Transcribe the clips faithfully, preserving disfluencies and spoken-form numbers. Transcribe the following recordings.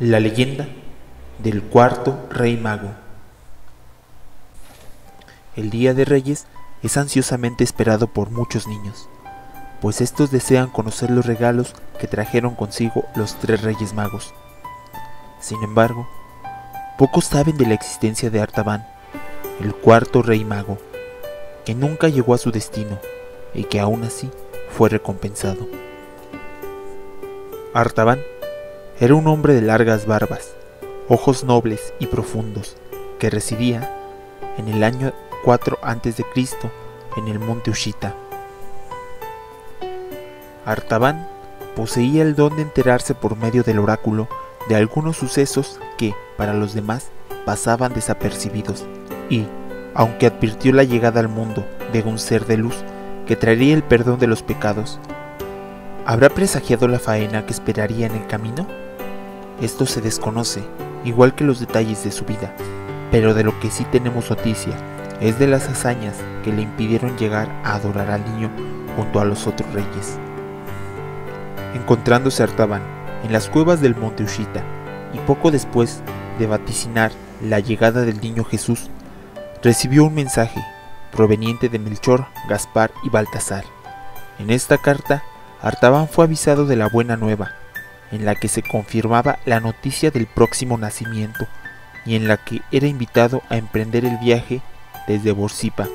La leyenda del cuarto rey mago. El Día de Reyes es ansiosamente esperado por muchos niños, pues estos desean conocer los regalos que trajeron consigo los tres reyes magos. Sin embargo, pocos saben de la existencia de Artabán, el cuarto rey mago, que nunca llegó a su destino y que aún así fue recompensado. Artabán era un hombre de largas barbas, ojos nobles y profundos, que residía en el año cuatro antes de Cristo en el monte Ushita. Artabán poseía el don de enterarse por medio del oráculo de algunos sucesos que, para los demás, pasaban desapercibidos, y, aunque advirtió la llegada al mundo de un ser de luz que traería el perdón de los pecados, ¿habrá presagiado la faena que esperaría en el camino? Esto se desconoce, igual que los detalles de su vida, pero de lo que sí tenemos noticia es de las hazañas que le impidieron llegar a adorar al niño junto a los otros reyes. Encontrándose Artabán en las cuevas del monte Ushita, y poco después de vaticinar la llegada del niño Jesús, recibió un mensaje proveniente de Melchor, Gaspar y Baltasar. En esta carta, Artabán fue avisado de la buena nueva, en la que se confirmaba la noticia del próximo nacimiento y en la que era invitado a emprender el viaje desde Borsipa,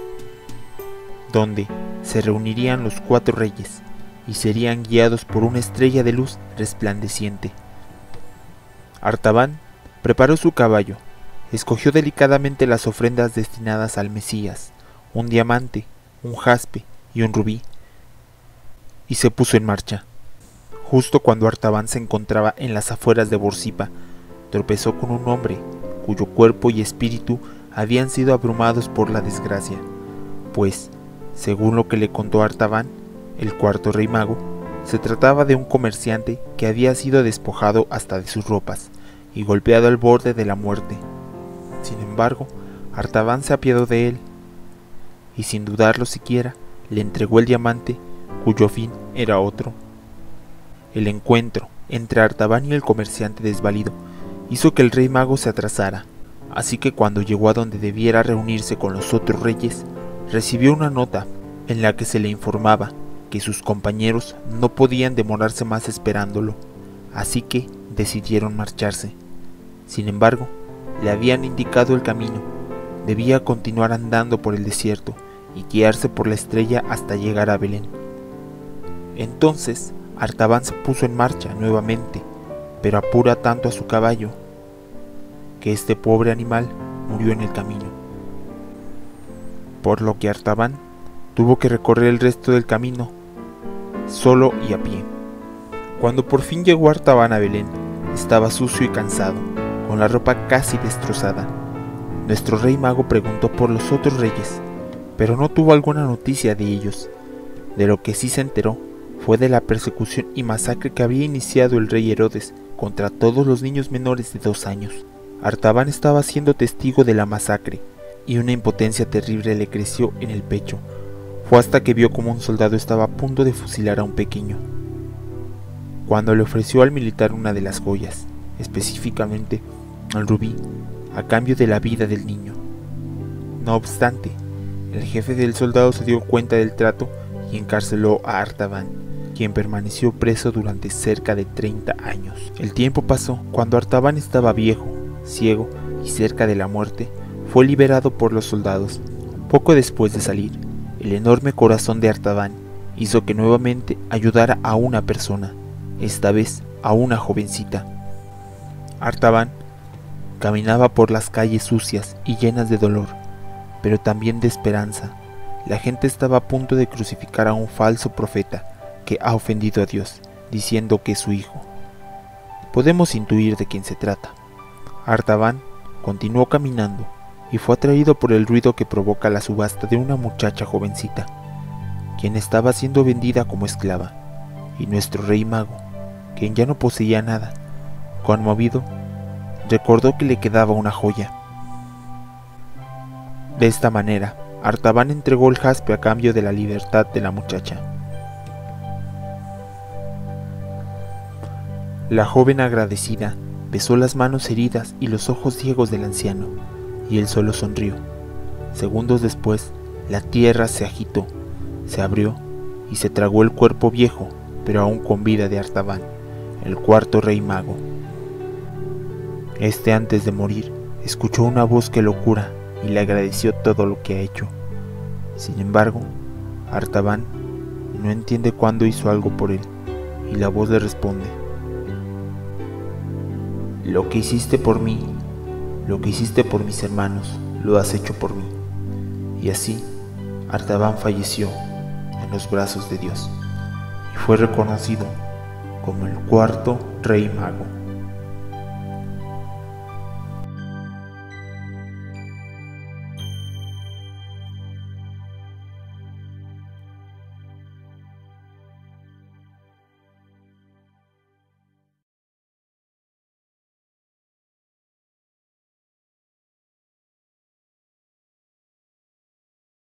donde se reunirían los cuatro reyes y serían guiados por una estrella de luz resplandeciente. Artabán preparó su caballo, escogió delicadamente las ofrendas destinadas al Mesías, un diamante, un jaspe y un rubí, y se puso en marcha. Justo cuando Artabán se encontraba en las afueras de Borsipa, tropezó con un hombre cuyo cuerpo y espíritu habían sido abrumados por la desgracia, pues, según lo que le contó Artabán, el cuarto rey mago, se trataba de un comerciante que había sido despojado hasta de sus ropas y golpeado al borde de la muerte. Sin embargo, Artabán se apiadó de él y, sin dudarlo siquiera, le entregó el diamante, cuyo fin era otro. El encuentro entre Artabán y el comerciante desvalido hizo que el rey mago se atrasara, así que cuando llegó a donde debiera reunirse con los otros reyes, recibió una nota en la que se le informaba que sus compañeros no podían demorarse más esperándolo, así que decidieron marcharse. Sin embargo, le habían indicado el camino, debía continuar andando por el desierto y guiarse por la estrella hasta llegar a Belén. Entonces, Artabán se puso en marcha nuevamente, pero apura tanto a su caballo, que este pobre animal murió en el camino. Por lo que Artabán tuvo que recorrer el resto del camino, solo y a pie. Cuando por fin llegó Artabán a Belén, estaba sucio y cansado, con la ropa casi destrozada. Nuestro rey mago preguntó por los otros reyes, pero no tuvo alguna noticia de ellos. De lo que sí se enteró fue de la persecución y masacre que había iniciado el rey Herodes contra todos los niños menores de dos años. Artabán estaba siendo testigo de la masacre, y una impotencia terrible le creció en el pecho. Fue hasta que vio como un soldado estaba a punto de fusilar a un pequeño, cuando le ofreció al militar una de las joyas, específicamente al rubí, a cambio de la vida del niño. No obstante, el jefe del soldado se dio cuenta del trato y encarceló a Artabán, quien permaneció preso durante cerca de treinta años. El tiempo pasó. Cuando Artabán estaba viejo, ciego y cerca de la muerte, fue liberado por los soldados. Poco después de salir, el enorme corazón de Artabán hizo que nuevamente ayudara a una persona, esta vez a una jovencita. Artabán caminaba por las calles sucias y llenas de dolor, pero también de esperanza. La gente estaba a punto de crucificar a un falso profeta que ha ofendido a Dios, diciendo que es su hijo. Podemos intuir de quién se trata. Artabán continuó caminando y fue atraído por el ruido que provoca la subasta de una muchacha jovencita, quien estaba siendo vendida como esclava, y nuestro rey mago, quien ya no poseía nada, conmovido, recordó que le quedaba una joya. De esta manera, Artabán entregó el jaspe a cambio de la libertad de la muchacha. La joven, agradecida, besó las manos heridas y los ojos ciegos del anciano, y él solo sonrió. Segundos después, la tierra se agitó, se abrió y se tragó el cuerpo viejo, pero aún con vida de Artabán, el cuarto rey mago. Este, antes de morir, escuchó una voz que lo cura y le agradeció todo lo que ha hecho. Sin embargo, Artabán no entiende cuándo hizo algo por él, y la voz le responde: lo que hiciste por mí, lo que hiciste por mis hermanos, lo has hecho por mí. Y así, Artabán falleció en los brazos de Dios, y fue reconocido como el cuarto rey mago.